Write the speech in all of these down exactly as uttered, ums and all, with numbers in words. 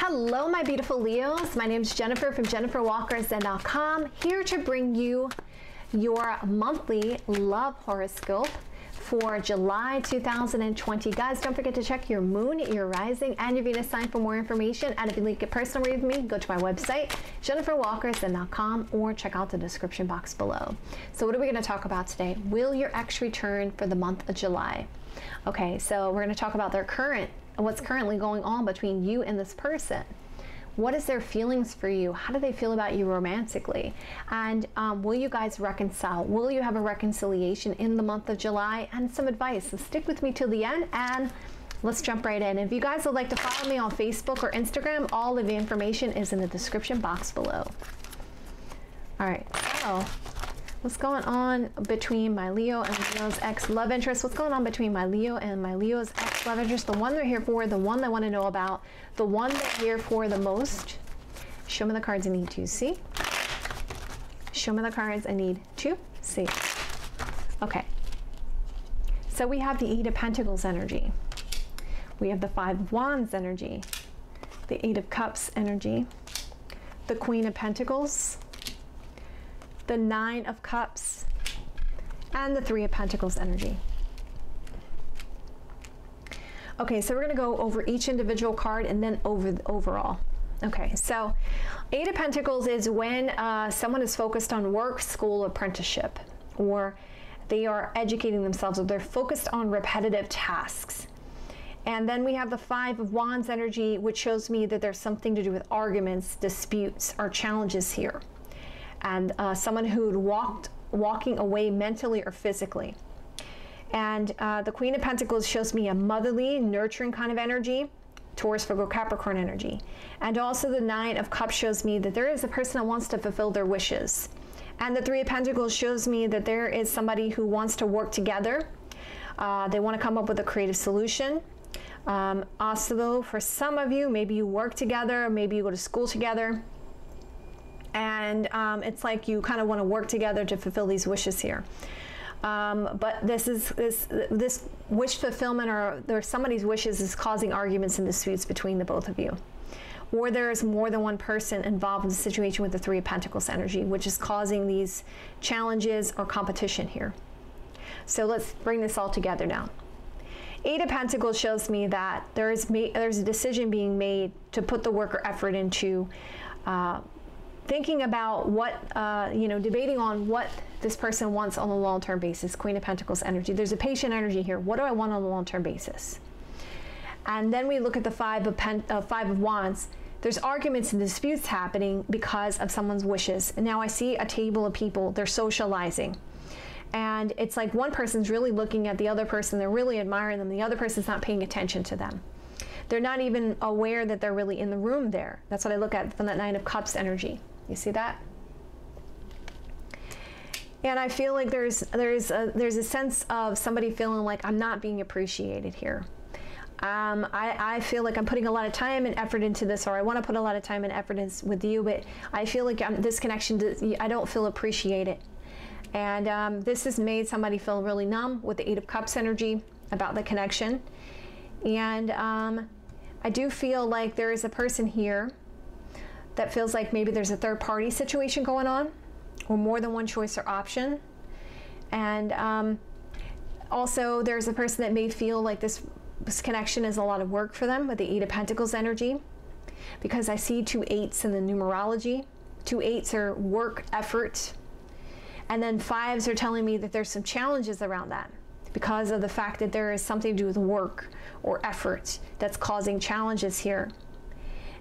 Hello, my beautiful Leos. My name is Jennifer from Jennifer Walker Zen dot com, here to bring you your monthly love horoscope for July two thousand twenty. Guys, don't forget to check your moon, your rising, and your Venus sign for more information. And if you'd like to get personal with me, go to my website, Jennifer Walker Zen dot com, or check out the description box below. So what are we going to talk about today? Will your ex return for the month of July? Okay, so we're going to talk about their current what's currently going on between you and this person. What is their feelings for you? How do they feel about you romantically? And um, will you guys reconcile? Will you have a reconciliation in the month of July? And some advice. So stick with me till the end and let's jump right in. If you guys would like to follow me on Facebook or Instagram, all of the information is in the description box below. All right, so what's going on between my Leo and Leo's ex-love interest? What's going on between my Leo and my Leo's ex-love interest? The one they're here for, the one they want to know about, the one they're here for the most. Show me the cards I need to see. Show me the cards I need to see. Okay. So we have the Eight of Pentacles energy. We have the Five of Wands energy. The Eight of Cups energy. The Queen of Pentacles. The Nine of Cups, and the Three of Pentacles energy. Okay, so we're gonna go over each individual card and then over the overall. Okay, so Eight of Pentacles is when uh, someone is focused on work, school, apprenticeship, or they are educating themselves, or they're focused on repetitive tasks. And then we have the Five of Wands energy, which shows me that there's something to do with arguments, disputes, or challenges here. And uh, someone who'd walked walking away mentally or physically. And uh, the Queen of Pentacles shows me a motherly, nurturing kind of energy, Taurus, Virgo, Capricorn energy. And also the Nine of Cups shows me that there is a person that wants to fulfill their wishes. And the Three of Pentacles shows me that there is somebody who wants to work together. Uh, they want to come up with a creative solution. Um, also, though, for some of you, maybe you work together, maybe you go to school together. And um, it's like you kind of want to work together to fulfill these wishes here. Um, but this is this this wish fulfillment, or there's somebody's wishes is causing arguments and disputes between the both of you. Or there is more than one person involved in the situation with the Three of Pentacles energy, which is causing these challenges or competition here. So let's bring this all together now. Eight of Pentacles shows me that there is there's a decision being made to put the work or effort into. Uh, thinking about what, uh, you know, debating on what this person wants on a long-term basis. Queen of Pentacles energy. There's a patient energy here. What do I want on a long-term basis? And then we look at the Five of, pen, uh, five of Wands. There's arguments and disputes happening because of someone's wishes. And now I see a table of people. They're socializing. And it's like one person's really looking at the other person. They're really admiring them. The other person's not paying attention to them. They're not even aware that they're really in the room there. That's what I look at from that Nine of Cups energy. You see that? And I feel like there's there's a, there's a sense of somebody feeling like I'm not being appreciated here. Um, I, I feel like I'm putting a lot of time and effort into this, or I want to put a lot of time and effort in, with you, but I feel like I'm, this connection, I don't feel appreciated. And um, this has made somebody feel really numb with the Eight of Cups energy about the connection. And um, I do feel like there is a person here that feels like maybe there's a third party situation going on, or more than one choice or option. And um, also there's a person that may feel like this, this connection is a lot of work for them with the Eight of Pentacles energy, because I see two eights in the numerology. Two eights are work, effort. And then fives are telling me that there's some challenges around that, because of the fact that there is something to do with work or effort that's causing challenges here.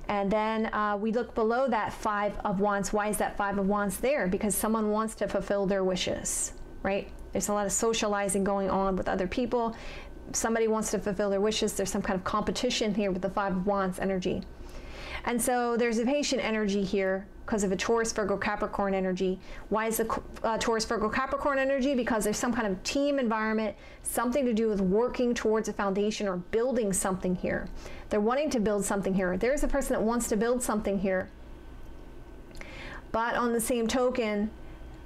And then uh, we look below that Five of Wands. Why is that Five of Wands there? Because someone wants to fulfill their wishes, right? There's a lot of socializing going on with other people. Somebody wants to fulfill their wishes. There's some kind of competition here with the Five of Wands energy. And so there's a patient energy here because of a Taurus, Virgo, Capricorn energy. Why is the uh, Taurus, Virgo, Capricorn energy? Because there's some kind of team environment, something to do with working towards a foundation or building something here. They're wanting to build something here. There's a person that wants to build something here. But on the same token,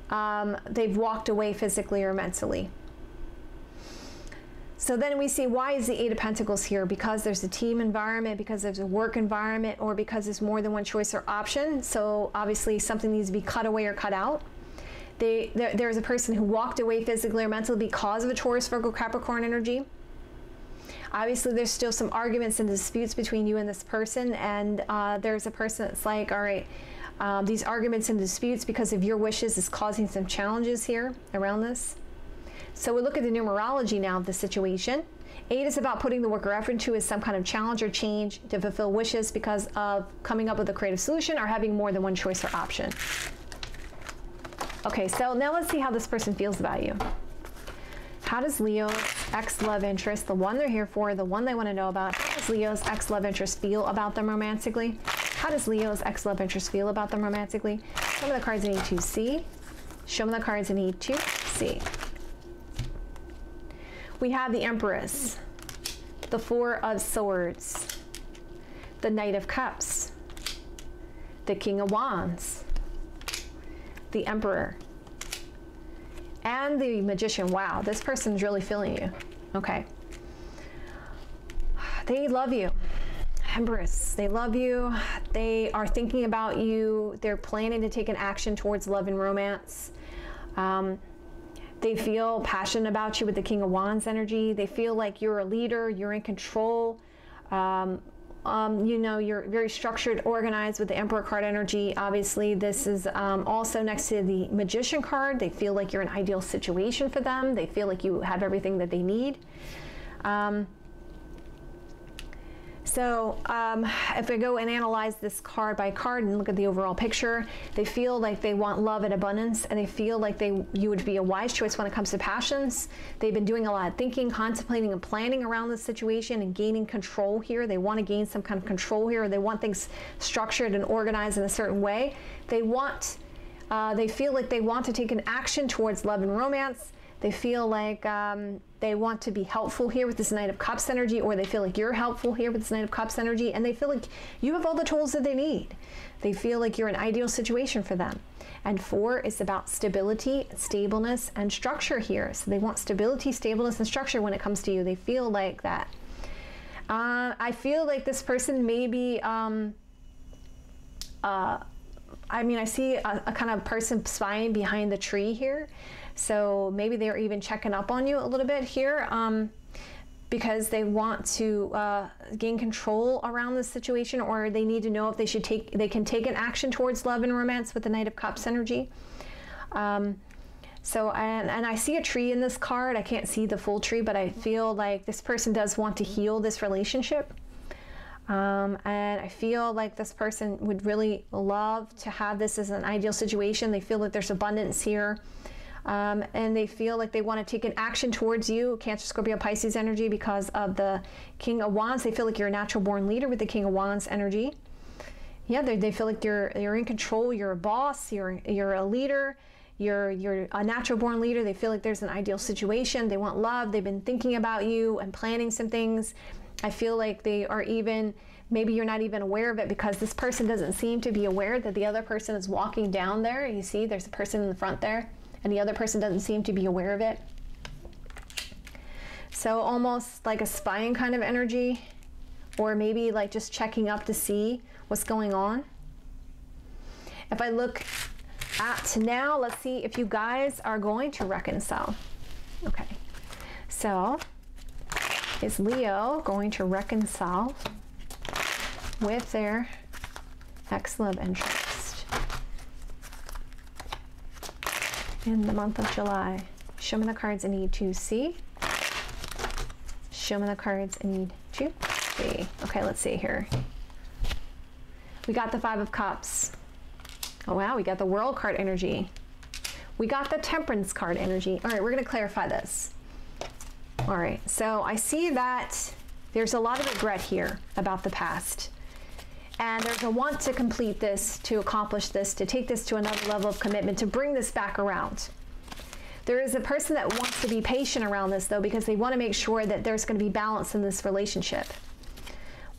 um, they've walked away physically or mentally. So then we see, why is the Eight of Pentacles here? Because there's a team environment, because there's a work environment, or because there's more than one choice or option. So obviously something needs to be cut away or cut out. They, there, there's a person who walked away physically or mentally because of a Taurus, Virgo, Capricorn energy. Obviously, there's still some arguments and disputes between you and this person, and uh, there's a person that's like, all right, um, these arguments and disputes because of your wishes is causing some challenges here around this. So we look at the numerology now of the situation. Eight is about putting the work or effort into is some kind of challenge or change to fulfill wishes because of coming up with a creative solution or having more than one choice or option. Okay, so now let's see how this person feels about you. How does Leo's ex-love interest, the one they're here for, the one they want to know about, how does Leo's ex-love interest feel about them romantically? How does Leo's ex-love interest feel about them romantically? Show me the cards I need to see. Show me the cards I need to see. We have the Empress, the Four of Swords, the Knight of Cups, the King of Wands, the Emperor, and the Magician. Wow, this person's really feeling you. Okay. They love you. Empress, they love you. They are thinking about you. They're planning to take an action towards love and romance. Um, they feel passionate about you with the King of Wands energy. They feel like you're a leader, you're in control. Um, Um, you know, you're very structured, organized with the Emperor card energy. Obviously, this is um, also next to the Magician card. They feel like you're an ideal situation for them. They feel like you have everything that they need. Um, so um, if we go and analyze this card by card and look at the overall picture, they feel like they want love and abundance, and they feel like they you would be a wise choice when it comes to passions. They've been doing a lot of thinking, contemplating, and planning around this situation and gaining control here. They want to gain some kind of control here. They want things structured and organized in a certain way. They want, uh, they feel like they want to take an action towards love and romance. They feel like um, they want to be helpful here with this Knight of Cups energy, or they feel like you're helpful here with this Knight of Cups energy, and they feel like you have all the tools that they need. They feel like you're an ideal situation for them. And four is about stability, stableness, and structure here. So they want stability, stableness, and structure when it comes to you. They feel like that. Uh, I feel like this person may be... Um, uh, I mean, I see a, a kind of person spying behind the tree here. So maybe they're even checking up on you a little bit here um, because they want to uh, gain control around the situation, or they need to know if they should take, they can take an action towards love and romance with the Knight of Cups energy. Um, so, and, and I see a tree in this card. I can't see the full tree, but I feel like this person does want to heal this relationship. Um, and I feel like this person would really love to have this as an ideal situation. They feel like there's abundance here. Um, and they feel like they want to take an action towards you, Cancer, Scorpio, Pisces energy, because of the King of Wands. They feel like you're a natural born leader with the King of Wands energy. Yeah, they, they feel like you're, you're in control, you're a boss, you're, you're a leader. You're, you're a natural born leader. They feel like there's an ideal situation. They want love. They've been thinking about you and planning some things. I feel like they are even, maybe you're not even aware of it because this person doesn't seem to be aware that the other person is walking down there. You see, there's a person in the front there, and the other person doesn't seem to be aware of it. So almost like a spying kind of energy, or maybe like just checking up to see what's going on. If I look at now, let's see if you guys are going to reconcile. Okay, so... is Leo going to reconcile with their ex-love interest in the month of July? Show me the cards I need to see. Show me the cards I need to see. Okay, let's see here. We got the Five of Cups. Oh wow, we got the World card energy. We got the Temperance card energy. All right, we're going to clarify this. All right, so I see that there's a lot of regret here about the past. And there's a want to complete this, to accomplish this, to take this to another level of commitment, to bring this back around. There is a person that wants to be patient around this, though, because they want to make sure that there's going to be balance in this relationship.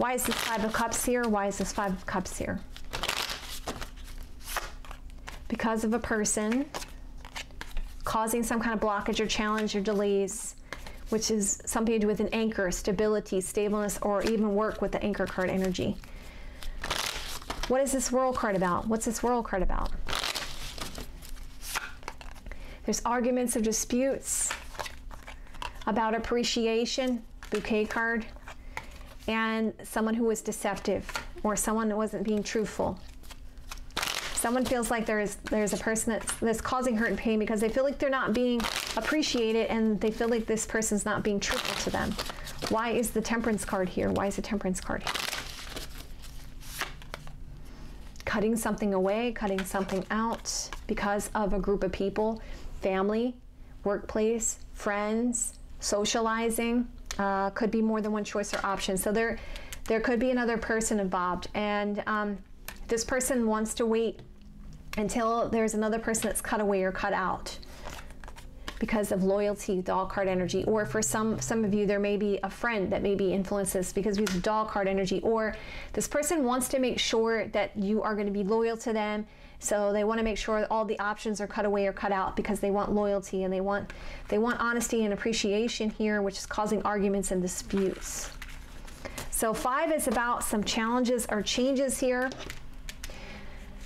Why is this Five of Cups here? Why is this Five of Cups here? Because of a person causing some kind of blockage or challenge or delays which is something to do with an anchor, stability, stableness, or even work with the anchor card energy. What is this World card about? What's this World card about? There's arguments or disputes about appreciation, bouquet card, and someone who was deceptive or someone that wasn't being truthful. Someone feels like there is there's a person that's, that's causing hurt and pain because they feel like they're not being appreciated and they feel like this person's not being truthful to them. Why is the Temperance card here? Why is the Temperance card here? Cutting something away, cutting something out because of a group of people, family, workplace, friends, socializing. Uh, could be more than one choice or option. So there, there could be another person involved. And um, this person wants to wait until there's another person that's cut away or cut out because of loyalty, doll card energy. Or for some, some of you, there may be a friend that maybe influences because we have doll card energy. Or this person wants to make sure that you are going to be loyal to them. So they want to make sure that all the options are cut away or cut out because they want loyalty and they want, they want honesty and appreciation here, which is causing arguments and disputes. So five is about some challenges or changes here.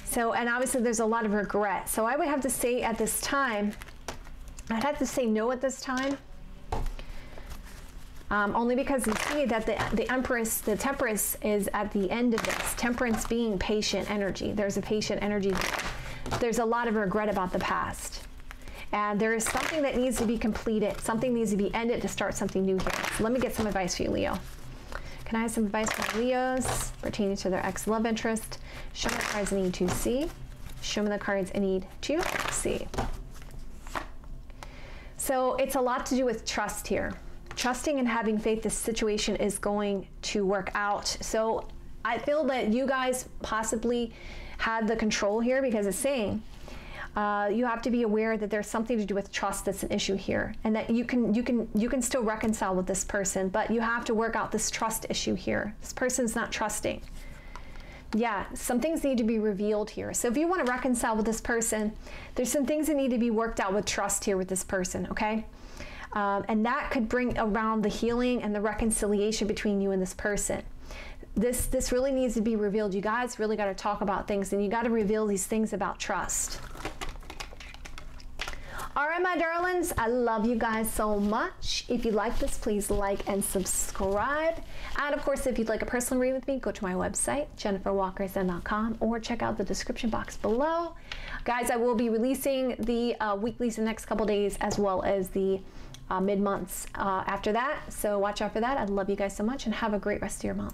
So, and obviously there's a lot of regret. So I would have to say at this time, I'd have to say no at this time, um, only because you see that the, the Empress, the Temperance is at the end of this. Temperance being patient energy. There's a patient energy. There's a lot of regret about the past. And there is something that needs to be completed. Something needs to be ended to start something new here. So let me get some advice for you, Leo. Can I have some advice for Leos pertaining to their ex-love interest? Show me the cards I need to see. Show me the cards I need to see. So it's a lot to do with trust here. Trusting and having faith this situation is going to work out. So I feel that you guys possibly had the control here because it's saying uh, you have to be aware that there's something to do with trust that's an issue here, and that you can you can you can still reconcile with this person, but you have to work out this trust issue here. This person's not trusting. Yeah, some things need to be revealed here. So if you want to reconcile with this person, there's some things that need to be worked out with trust here with this person, okay? Um, and that could bring around the healing and the reconciliation between you and this person. This, this really needs to be revealed. You guys really got to talk about things, and you got to reveal these things about trust. All right, my darlings, I love you guys so much. If you like this, please like and subscribe. And of course, if you'd like a personal reading with me, go to my website, jennifer walker zen dot com, or check out the description box below. Guys, I will be releasing the uh, weeklies in the next couple days, as well as the uh, mid-months uh, after that. So watch out for that. I love you guys so much, and have a great rest of your month.